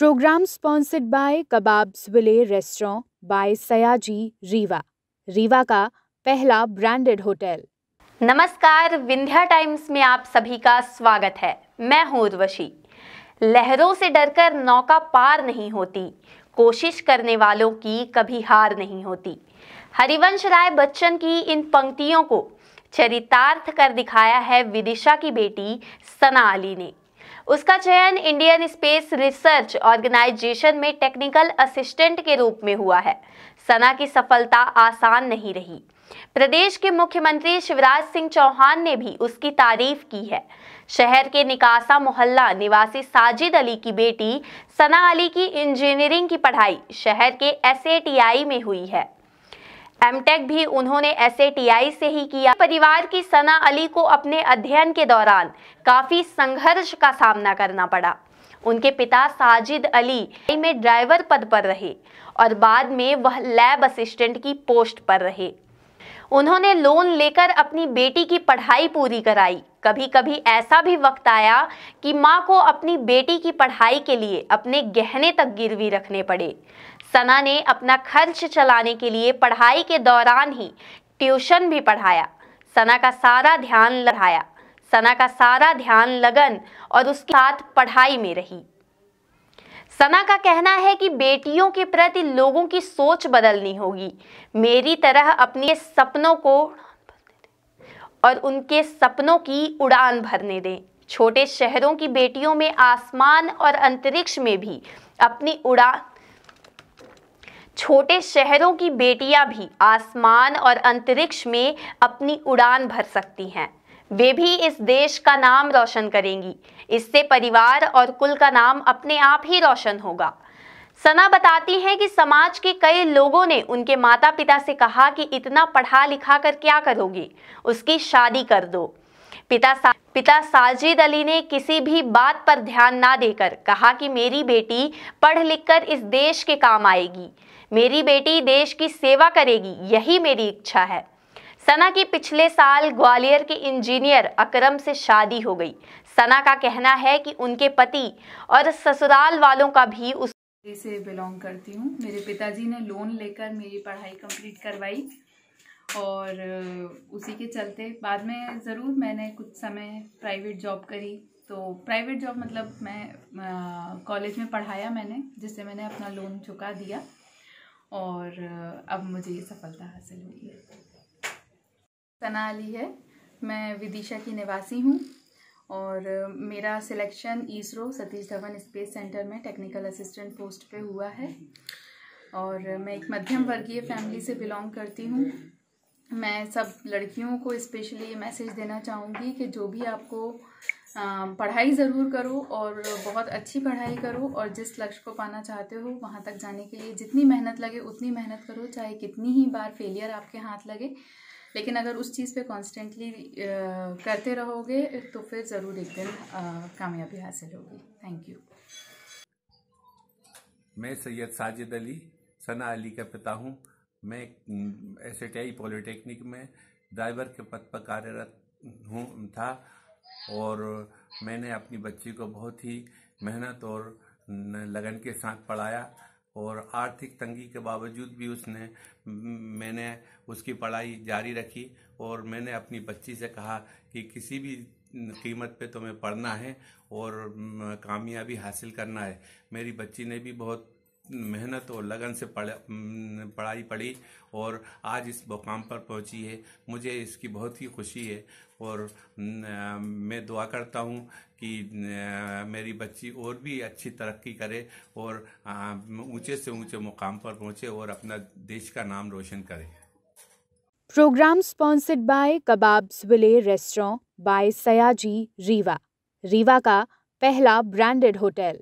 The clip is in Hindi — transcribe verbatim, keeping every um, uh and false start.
Program sponsored by Kababs Wile Restaurant by Sayaji Rewa, Rewa का पहला ब्रांडेड होटल। नमस्कार, विंध्या टाइम्स में आप सभी का स्वागत है। मैं हूं उर्वशी। लहरों से डरकर नौका पार नहीं होती, कोशिश करने वालों की कभी हार नहीं होती। हरिवंश राय बच्चन की इन पंक्तियों को चरितार्थ कर दिखाया है विदिशा की बेटी सना अली ने। उसका चयन इंडियन स्पेस रिसर्च ऑर्गेनाइजेशन में टेक्निकल असिस्टेंट के रूप में हुआ है। सना की सफलता आसान नहीं रही। प्रदेश के मुख्यमंत्री शिवराज सिंह चौहान ने भी उसकी तारीफ की है। शहर के निकासा मोहल्ला निवासी साजिद अली की बेटी सना अली की इंजीनियरिंग की पढ़ाई शहर के एस ए टी आई में हुई है। एमटेक भी उन्होंने एस ए टी आई से ही किया। परिवार की सना अली को अपने अध्ययन के दौरान काफ़ी संघर्ष का सामना करना पड़ा। उनके पिता साजिद अली में ड्राइवर पद पर रहे और बाद में वह लैब असिस्टेंट की पोस्ट पर रहे। उन्होंने लोन लेकर अपनी बेटी की पढ़ाई पूरी कराई। कभी कभी ऐसा भी वक्त आया कि माँ को अपनी बेटी की पढ़ाई के लिए अपने गहने तक गिरवी रखने पड़े। सना ने अपना खर्च चलाने के लिए पढ़ाई के दौरान ही ट्यूशन भी पढ़ाया। सना का सारा ध्यान लगाया सना का सारा ध्यान लगन और उसके साथ पढ़ाई में रही। सना का कहना है कि बेटियों के प्रति लोगों की सोच बदलनी होगी। मेरी तरह अपने सपनों को और उनके सपनों की उड़ान भरने दें। छोटे शहरों की बेटियों में आसमान और अंतरिक्ष में भी अपनी उड़ान छोटे शहरों की बेटियां भी आसमान और अंतरिक्ष में अपनी उड़ान भर सकती हैं। वे भी इस देश का नाम रोशन करेंगी। इससे परिवार और कुल का नाम अपने आप ही रोशन होगा। सना बताती हैं कि समाज के कई लोगों ने उनके माता पिता से कहा कि इतना पढ़ा लिखा कर क्या करोगे, उसकी शादी कर दो। पिता सा, पिता साजिद अली ने किसी भी बात पर ध्यान ना देकर कहा कि मेरी बेटी पढ़ लिखकर इस देश के काम आएगी। मेरी बेटी देश की सेवा करेगी, यही मेरी इच्छा है। सना की पिछले साल ग्वालियर के इंजीनियर अकरम से शादी हो गई। सना का कहना है कि उनके पति और ससुराल वालों का भी उस से बिलोंग करती हूँ। मेरे पिताजी ने लोन लेकर मेरी पढ़ाई कंप्लीट करवाई और उसी के चलते बाद में ज़रूर मैंने कुछ समय प्राइवेट जॉब करी। तो प्राइवेट जॉब मतलब मैं कॉलेज में पढ़ाया मैंने, जिससे मैंने अपना लोन चुका दिया और अब मुझे ये सफलता हासिल हुई है। सना अली है, मैं विदिशा की निवासी हूँ और मेरा selection ISRO Satish Dhawan space centre में टेक्निकल असिस्टेंट पोस्ट पे हुआ है। और मैं एक मध्यम वर्गीय फैमिली से बिलोंग करती हूँ। मैं सब लड़कियों को स्पेशली ये मैसेज देना चाहूँगी कि जो भी आपको पढ़ाई ज़रूर करो और बहुत अच्छी पढ़ाई करो और जिस लक्ष्य को पाना चाहते हो वहाँ तक जाने के लिए जितनी मेहनत लगे उतनी मेहनत करो, चाहे कितनी ही बार फेलियर आपके हाथ लगे, लेकिन अगर उस चीज़ पे कॉन्स्टेंटली करते रहोगे तो फिर ज़रूर एक दिन कामयाबी हासिल होगी। Thank you. मैं सैयद साजिद अली, सना अली का पिता हूँ। मैं S A T I polytechnic में ड्राइवर के पद पर कार्यरत हूँ था और मैंने अपनी बच्ची को बहुत ही मेहनत और लगन के साथ पढ़ाया और आर्थिक तंगी के बावजूद भी उसने मैंने उसकी पढ़ाई जारी रखी और मैंने अपनी बच्ची से कहा कि किसी भी कीमत पे तुम्हें पढ़ना है और कामयाबी हासिल करना है। मेरी बच्ची ने भी बहुत मेहनत और लगन से पढ़ पढ़ाई पढ़ी और आज इस मुकाम पर पहुंची है। मुझे इसकी बहुत ही खुशी है और मैं दुआ करता हूं कि मेरी बच्ची और भी अच्छी तरक्की करे और ऊंचे से ऊंचे मुकाम पर पहुंचे और अपना देश का नाम रोशन करे। Programme sponsored by kebabs Vile restaurant by Sayaji Rewa, Rewa का पहला ब्रांडेड होटल।